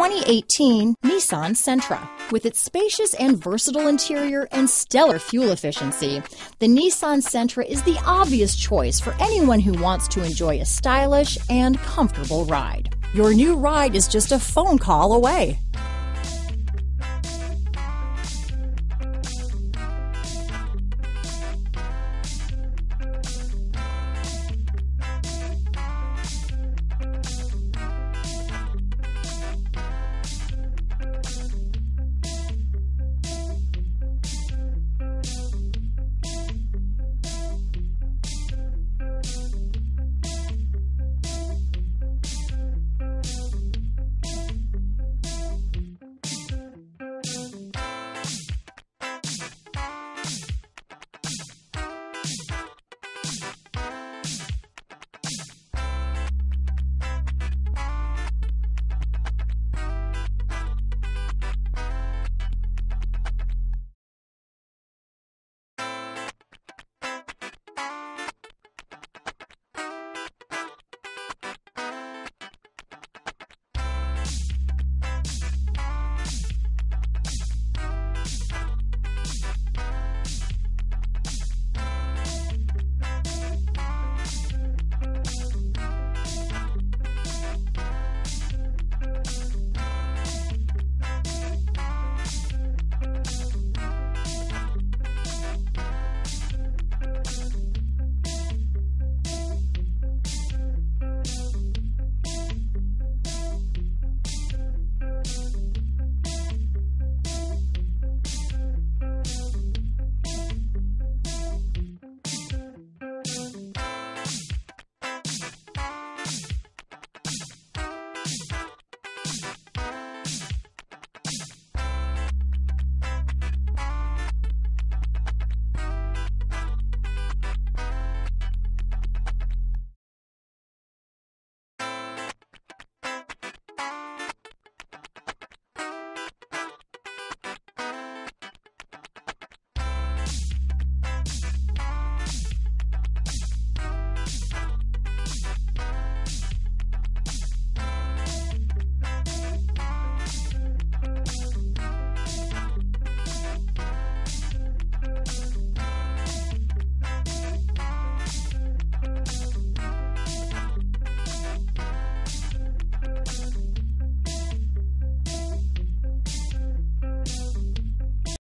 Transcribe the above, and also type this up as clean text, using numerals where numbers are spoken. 2018 Nissan Sentra. With its spacious and versatile interior and stellar fuel efficiency, the Nissan Sentra is the obvious choice for anyone who wants to enjoy a stylish and comfortable ride. Your new ride is just a phone call away.